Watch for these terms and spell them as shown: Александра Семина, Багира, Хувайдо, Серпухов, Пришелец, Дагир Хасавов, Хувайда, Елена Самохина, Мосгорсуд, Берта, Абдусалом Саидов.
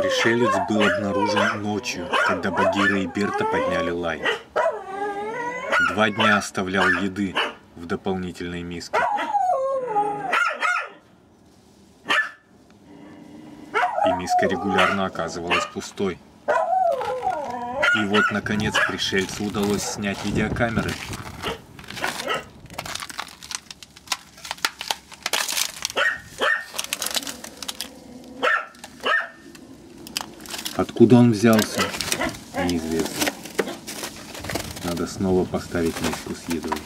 Пришелец был обнаружен ночью, когда Багира и Берта подняли лай. 2 дня оставлял еды в дополнительной миске. И миска регулярно оказывалась пустой. И вот, наконец, пришельцу удалось снять видеокамеры. Откуда он взялся, неизвестно. Надо снова поставить миску с едой.